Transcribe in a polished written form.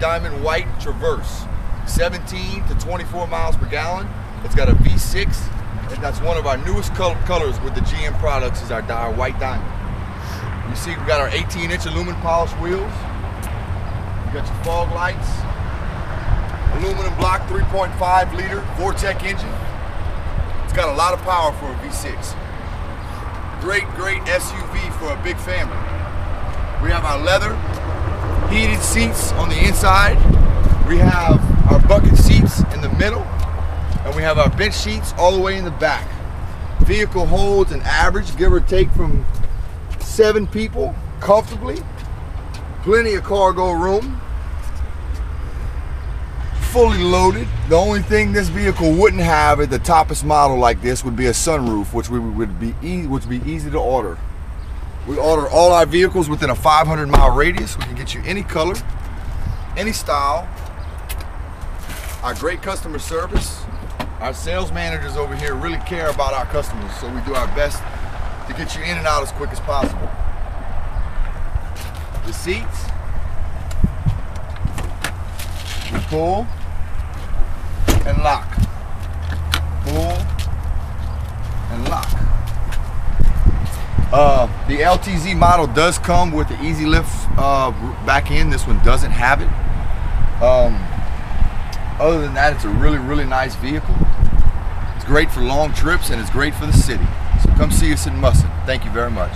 Diamond White Traverse, 17 to 24 miles per gallon. It's got a V6, and that's one of our newest colors with the GM products, is our white Diamond. You see we've got our 18-inch aluminum polished wheels. We've got your fog lights, aluminum block 3.5 liter Vortec engine. It's got a lot of power for a V6. Great, great SUV for a big family. We have our leather heated seats on the inside. We have our bucket seats in the middle, and we have our bench seats all the way in the back. Vehicle holds an average, give or take, from 7 people comfortably. Plenty of cargo room. Fully loaded. The only thing this vehicle wouldn't have at the toppest model like this would be a sunroof, which would be easy to order. We order all our vehicles within a 500-mile radius. We can get you any color, any style. Our great customer service. Our sales managers over here really care about our customers, so we do our best to get you in and out as quick as possible. The seats, we pull and lock, pull and lock. The LTZ model does come with the Easy Lift back end. This one doesn't have it. Other than that, it's a really, really nice vehicle. It's great for long trips, and it's great for the city. So come see us in Musson. Thank you very much.